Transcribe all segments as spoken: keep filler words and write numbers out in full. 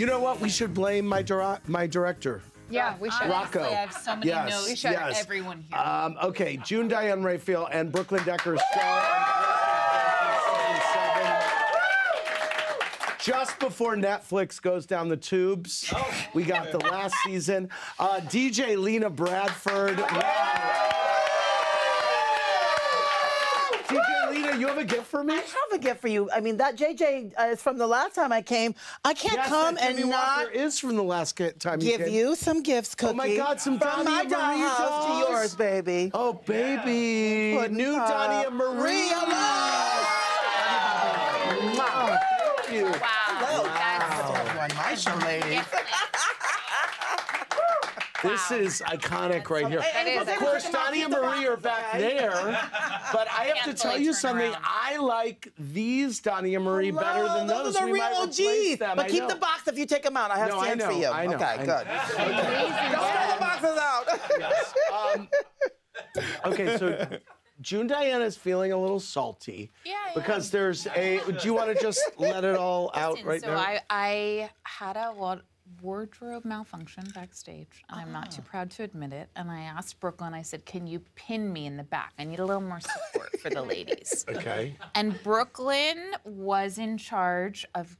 You know what? We should blame my dir my director. Yeah, we should. Rocco. I have so many yes, notes. We should yes. have everyone here. Um, okay, June Diane Raphael and Brooklyn Decker star. Just before Netflix goes down the tubes, oh. we got the last season. Uh, D J Lena Bradford. Wow. D J Lena, you have a gift for me? I have a gift for you. I mean, that J J uh, is from the last time I came. I can't yes, come and Jimmy not. Walker is from the last time you give came. Give you some gifts, Cookie. Oh my God, some Donny and Marie dolls to yours, baby. Oh baby, yeah. new uh, Donny and Marie. Wow. You. Wow. Hello. Wow. That's my show, ladies. This is iconic right here. Of course, Donny and Marie are back there, but I have to tell you something. I like these Donny and Marie better than those. Those are the real O Gs. But keep the box if you take them out. I have stands for you. I know. Okay, good. Don't throw the boxes out. Yes. Um, okay, so. June Diane is feeling a little salty yeah, because yeah. there's a. Do you want to just let it all out Listen, right so now? So I, I had a wa wardrobe malfunction backstage, and oh. I'm not too proud to admit it. And I asked Brooklyn, I said, "Can you pin me in the back? I need a little more support for the ladies." Okay. And Brooklyn was in charge of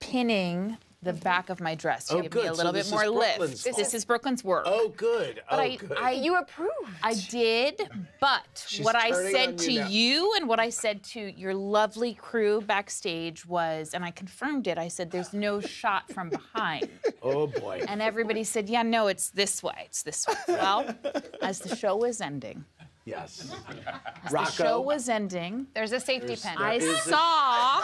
pinning the back of my dress to oh, give good. me a little so bit more lift. This, this is Brooklyn's work. Oh, good. But oh, I, good. I, you approved. I did, but She's what I said to you, you and what I said to your lovely crew backstage was, and I confirmed it, I said, there's no shot from behind. Oh, boy. And everybody said, yeah, no, it's this way. It's this way. Well, as the show was ending, Yes. As Rocco, the show was ending. There's a safety there's, pin. I saw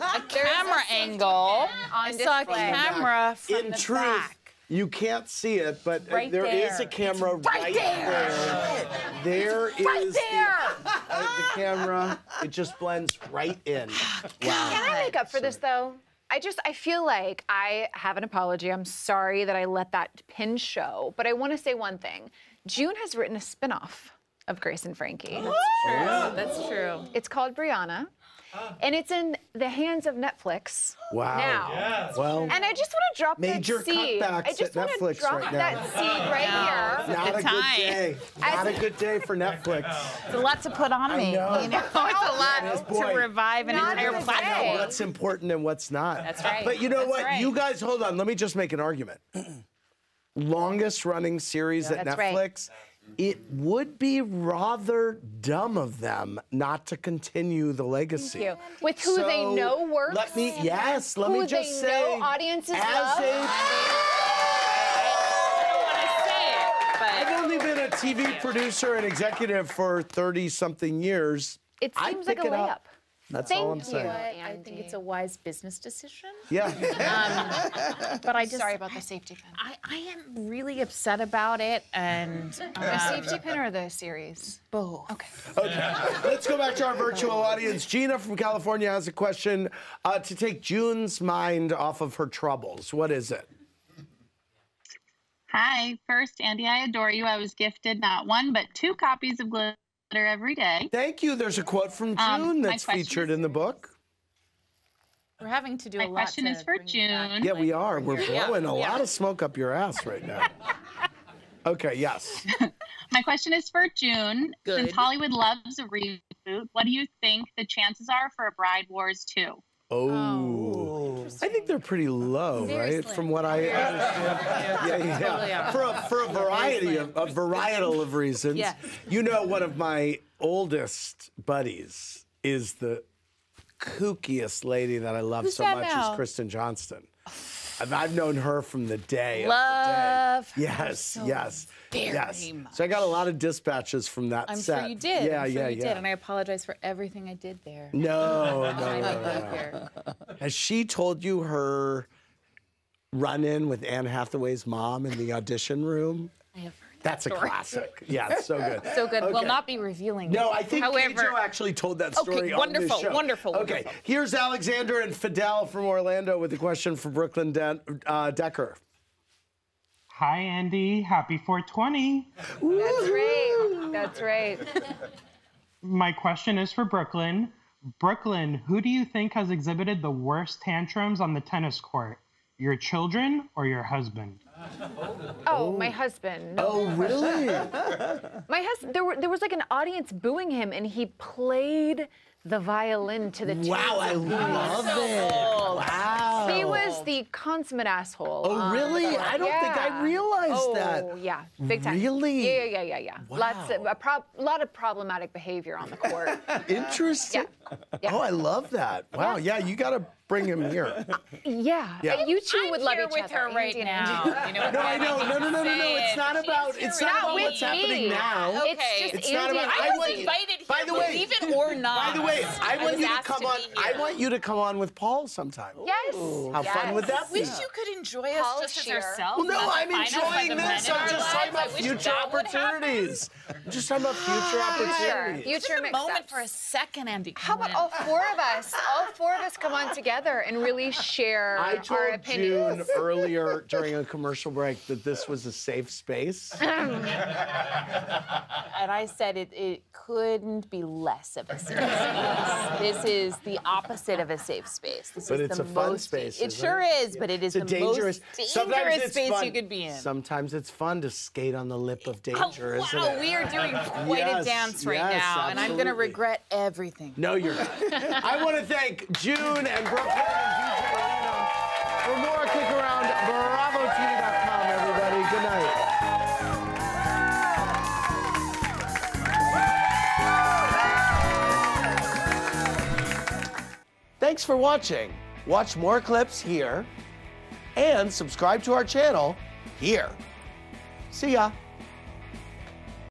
a, a camera a angle. I saw a camera from In the truth, back. You can't see it, but right there, there is a camera right, right there. there. There it's right is there. The, uh, the camera. It just blends right in. Wow. Can I make up for so, this, though? I just, I feel like I have an apology. I'm sorry that I let that pin show, but I want to say one thing. June has written a spinoff of Grace and Frankie. That's true. Yeah. That's true. It's called Brianna, huh. and it's in the hands of Netflix wow. now. Yeah. Well, and I just want to drop major that seed. I just want to drop right that now. seed right yeah. here. Not a time. good day. Not As, a good day for Netflix. It's a lot to put on me. Know. You know, it's a lot yes, to revive an not entire platform. What's important and what's not. That's right. But you know That's what? Right. You guys, hold on. Let me just make an argument. Longest running series yeah, at Netflix. Right. It would be rather dumb of them not to continue the legacy. Thank you. With who so they know works. Let me, yes, let who me just they say. Know audiences as love. A, I don't want to say it, but I've only been a T V producer and executive for thirty something years. It seems like a layup. Up. That's Thank all I'm saying. You, I think it's a wise business decision. Yeah. Um, but I just sorry about the safety pin. I, I am really upset about it, and um, the safety pin or the series? Both. Okay. Okay. Let's go back to our virtual audience. Gina from California has a question uh, to take June's mind off of her troubles. What is it? Hi. First, Andy, I adore you. I was gifted not one but two copies of Glitter every day. Thank you. There's a quote from June um, that's featured in the book. We're having to do my a lot. My question is for June. Yeah, we are. We're blowing yeah. a yeah. lot of smoke up your ass right now. Okay, yes. My question is for June. Good. Since Hollywood loves a reboot, what do you think the chances are for a Bride Wars two? Oh, oh I think they're pretty low, Seriously. right? From what I understand. Yeah, yeah. For a, for a variety of a varietal of reasons. Yes. You know, one of my oldest buddies is the kookiest lady that I love Who's so much now? is Kristen Johnston. I've, I've known her from the day. Love. Of the day. Yes, so yes, very yes. Much. So I got a lot of dispatches from that I'm set. I'm sure you did. Yeah, I'm sure yeah, you yeah. did. And I apologize for everything I did there. No, no, no, no, no. Has she told you her run-in with Anne Hathaway's mom in the audition room? I have heard that That's story. a classic. Yeah, it's so good. So good. Okay. We'll not be revealing. No, I think Pedro actually told that story okay, wonderful, on this show. Wonderful, wonderful. Okay, here's Alexander and Fidel from Orlando with a question for Brooklyn De uh, Decker. Hi, Andy. Happy four twenty. That's right. That's right. My question is for Brooklyn. Brooklyn, who do you think has exhibited the worst tantrums on the tennis court? Your children or your husband? Oh, my husband. Oh, really? My husband. There, were, there was like an audience booing him, and he played the violin to the tune. Wow, I love so it. Cool. Wow. He was the consummate asshole. Oh, really? Um, I don't yeah. think I realized oh, that. Oh, yeah. Big time. Really? Yeah, yeah, yeah, yeah. Wow. Lots of, a pro lot of problematic behavior on the court. Interesting. Yeah. Yeah. Oh, I love that. Wow, yeah, yeah you got to bring him here. Uh, yeah. yeah. You two I'm would love each with other. Her right now. You know no, I know. No, no, no, no, no. It's not about. It's not about what's me. Happening now. Okay. It's, it's not about. I was I invited here. By the way, even or not. By the way, I want I you to come to on. I want you to come on with Paul sometime. Yes. Ooh. How yes. fun would that be? I wish you could enjoy us Paul just as ourselves. Well, no, I'm enjoying this. I'm just talking about future opportunities. I'm just talking about future opportunities. Future moment for a second, Andy. How about all four of us? All four of us come on together. And really share I told our opinions. June earlier during a commercial break that this was a safe space. And I said it, it couldn't be less of a safe space. This is the opposite of a safe space. This but is it's the a most fun space. It sure is, but it is it's the dangerous, most dangerous space fun. You could be in. Sometimes it's fun to skate on the lip of danger, oh, wow, isn't it? We are doing quite yes, a dance right yes, now, absolutely. And I'm going to regret everything. No, you're not. I want to thank June and Brooklyn and D J Marino. For more Click Around, bravo t v dot com, everybody. Good night. Thanks for watching. Watch more clips here and subscribe to our channel here. See ya.